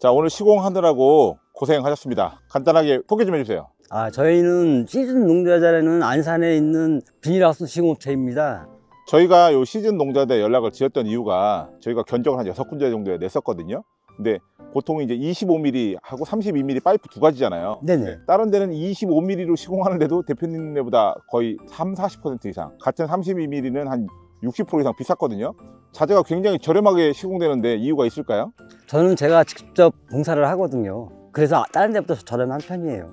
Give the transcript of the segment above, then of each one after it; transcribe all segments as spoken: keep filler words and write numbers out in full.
자, 오늘 시공하느라고 고생하셨습니다. 간단하게 소개 좀 해주세요. 아, 저희는 시즌농자재라는 안산에 있는 비닐하우스 시공업체입니다. 저희가 요 시즌농자재 연락을 지었던 이유가 저희가 견적을 한 여섯 군데 정도에 냈었거든요. 근데 보통 이제 이십오 밀리미터 하고 삼십이 밀리미터 파이프 두 가지잖아요. 네네. 다른 데는 이십오 밀리미터로 시공하는데도 대표님네보다 거의 삼, 사십 퍼센트 이상, 같은 삼십이 밀리미터는 한 육십 퍼센트 이상 비쌌거든요. 자재가 굉장히 저렴하게 시공되는데 이유가 있을까요? 저는 제가 직접 공사를 하거든요. 그래서 다른 데보다 저렴한 편이에요.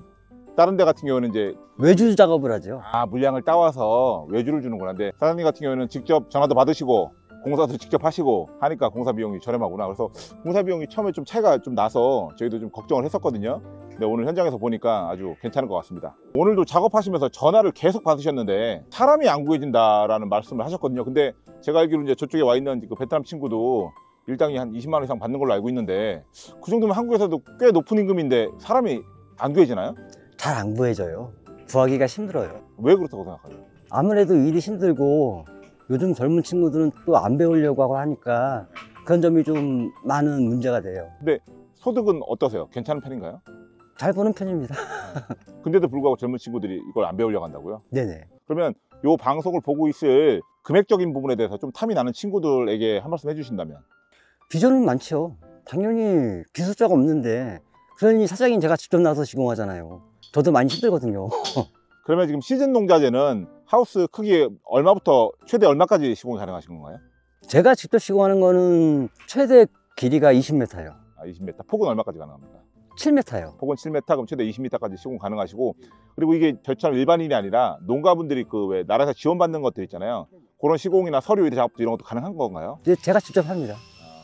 다른 데 같은 경우는 이제 외주 작업을 하죠. 아, 물량을 따와서 외주를 주는구나. 근데 사장님 같은 경우는 직접 전화도 받으시고 공사도 직접 하시고 하니까 공사 비용이 저렴하구나. 그래서 공사 비용이 처음에 좀 차이가 좀 나서 저희도 좀 걱정을 했었거든요. 근데 오늘 현장에서 보니까 아주 괜찮은 것 같습니다. 오늘도 작업하시면서 전화를 계속 받으셨는데 사람이 안 구해진다라는 말씀을 하셨거든요. 근데 제가 알기로 이제 저쪽에 와 있는 그 베트남 친구도 일당이 한 이십만 원 이상 받는 걸로 알고 있는데, 그 정도면 한국에서도 꽤 높은 임금인데 사람이 안 구해지나요? 잘 안 구해져요. 구하기가 힘들어요. 왜 그렇다고 생각하세요? 아무래도 일이 힘들고 요즘 젊은 친구들은 또 안 배우려고 하고 하니까 그런 점이 좀 많은 문제가 돼요. 근데 소득은 어떠세요? 괜찮은 편인가요? 잘 버는 편입니다. 근데도 불구하고 젊은 친구들이 이걸 안 배우려고 한다고요? 네네. 그러면 이 방송을 보고 있을 금액적인 부분에 대해서 좀 탐이 나는 친구들에게 한 말씀 해주신다면? 비전은 많죠. 당연히 기술자가 없는데, 그러니 사장님 제가 직접 나서 시공하잖아요. 저도 많이 힘들거든요. 그러면 지금 시즌농자재는 하우스 크기에 얼마부터 최대 얼마까지 시공이 가능하신 건가요? 제가 직접 시공하는 거는 최대 길이가 이십 미터예요. 아, 이십 미터. 폭은 얼마까지 가능합니까? 칠 미터요. 폭은 칠 미터, 그럼 최대 이십 미터까지 시공 가능하시고, 그리고 이게 저처럼 일반인이 아니라 농가분들이 그 왜 나라에서 지원받는 것들 있잖아요. 그런 시공이나 서류 작업도 이런 것도 가능한 건가요? 네, 제가 직접 합니다.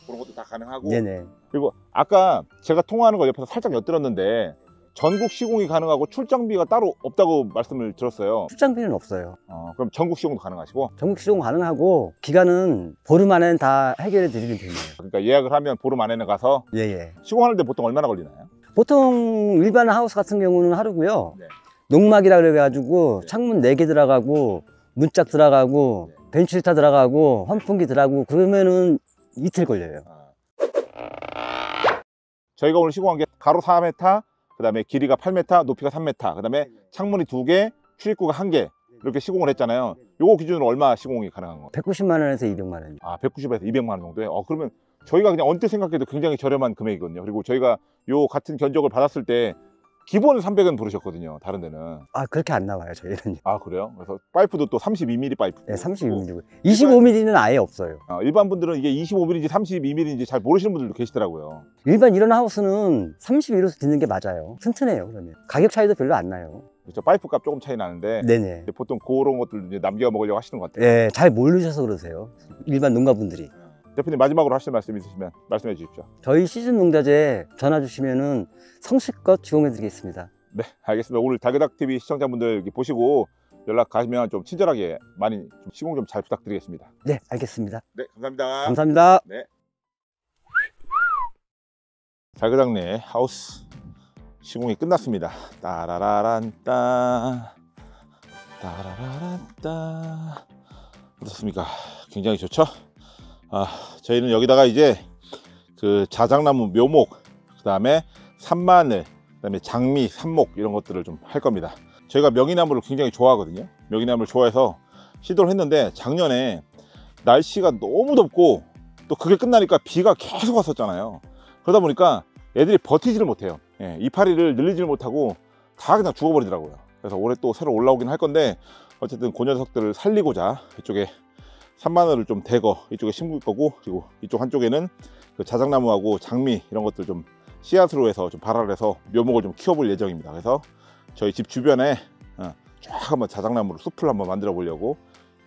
그런 것도 다 가능하고. 네네. 그리고 아까 제가 통화하는 걸 옆에서 살짝 엿들었는데 전국 시공이 가능하고 출장비가 따로 없다고 말씀을 들었어요. 출장비는 없어요. 어, 그럼 전국 시공도 가능하시고? 전국 시공 가능하고 기간은 보름 안에는 다 해결해 드리는 편이에요. 그러니까 예약을 하면 보름 안에는 가서. 예예. 시공하는데 보통 얼마나 걸리나요? 보통 일반 하우스 같은 경우는 하루고요. 네. 농막이라 그래가지고 네. 창문 네 개 들어가고 문짝 들어가고 네. 벤치시타 들어가고 환풍기 들어가고 그러면은 이틀 걸려요. 아. 저희가 오늘 시공한 게 가로 사 미터, 그 다음에 길이가 팔 미터, 높이가 삼 미터, 그 다음에 창문이 두 개, 출입구가 한 개 이렇게 시공을 했잖아요. 요거 기준으로 얼마 시공이 가능한 거예요? 백구십만 원에서 이백만 원. 아, 백구십에서 이백만 원 정도에? 어, 그러면 저희가 그냥 언뜻 생각해도 굉장히 저렴한 금액이거든요. 그리고 저희가 요 같은 견적을 받았을 때 기본 삼백 원 부르셨거든요, 다른 데는. 아, 그렇게 안 나와요, 저희는. 아, 그래요? 그래서 파이프도 또 삼십이 밀리미터 파이프. 네, 삼십이 밀리미터고 이십오 밀리미터는 아예 없어요. 어, 일반 분들은 이게 이십오 밀리미터인지 삼십이 밀리미터인지 잘 모르시는 분들도 계시더라고요. 일반 이런 하우스는 삼십일에서 짓는 게 맞아요. 튼튼해요, 그러면. 가격 차이도 별로 안 나요. 그렇죠, 파이프 값 조금 차이 나는데. 네네. 보통 그런 것들 이제 남겨 먹으려고 하시는 것 같아요. 네, 잘 모르셔서 그러세요, 일반 농가분들이. 대표님, 마지막으로 하실 말씀 있으시면 말씀해 주십시오. 저희 시즌농자재 전화 주시면은 성실껏 지원해 드리겠습니다. 네, 알겠습니다. 오늘 달그닥티비 시청자분들 보시고 연락 가시면 좀 친절하게 많이 좀 시공 좀 잘 부탁드리겠습니다. 네, 알겠습니다. 네, 감사합니다. 감사합니다. 네. 달그닥네 하우스 시공이 끝났습니다. 따라라란 따 따라라란 따. 어떻습니까? 굉장히 좋죠? 아, 저희는 여기다가 이제 그 자작나무 묘목, 그 다음에 산마늘, 그 다음에 장미, 산목 이런 것들을 좀 할 겁니다. 저희가 명이나무를 굉장히 좋아하거든요. 명이나무를 좋아해서 시도를 했는데, 작년에 날씨가 너무 덥고 또 그게 끝나니까 비가 계속 왔었잖아요. 그러다 보니까 애들이 버티지를 못해요. 예, 이파리를 늘리지를 못하고 다 그냥 죽어버리더라고요. 그래서 올해 또 새로 올라오긴 할 건데, 어쨌든 그 녀석들을 살리고자 이쪽에 산마늘을 좀 대거 이쪽에 심을 거고, 그리고 이쪽 한쪽에는 그 자작나무하고 장미 이런 것들 좀 씨앗으로 해서 좀 발화를 해서 묘목을 좀 키워볼 예정입니다. 그래서 저희 집 주변에 쫙 한번 자작나무로 숲을 한번 만들어 보려고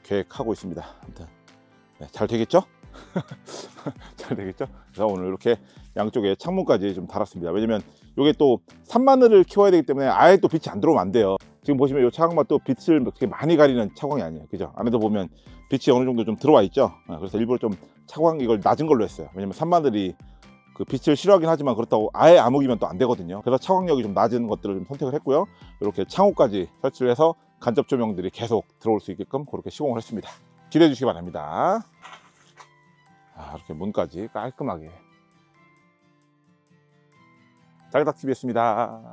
계획하고 있습니다. 아무튼 네, 잘 되겠죠? 잘 되겠죠? 그래서 오늘 이렇게 양쪽에 창문까지 좀 달았습니다. 왜냐면 이게 또 산마늘을 키워야 되기 때문에 아예 또 빛이 안 들어오면 안 돼요. 지금 보시면 이 차광맛도 빛을 그렇게 많이 가리는 차광이 아니에요, 그죠? 안에도 보면 빛이 어느 정도 좀 들어와 있죠. 그래서 일부러 좀 차광 이걸 낮은 걸로 했어요. 왜냐면 산마늘이 그 빛을 싫어하긴 하지만 그렇다고 아예 암흑이면 또 안 되거든요. 그래서 차광력이 좀 낮은 것들을 좀 선택을 했고요. 이렇게 창호까지 설치를 해서 간접 조명들이 계속 들어올 수 있게끔 그렇게 시공을 했습니다. 기대해 주시기 바랍니다. 아, 이렇게 문까지 깔끔하게. 달그닥티비였습니다.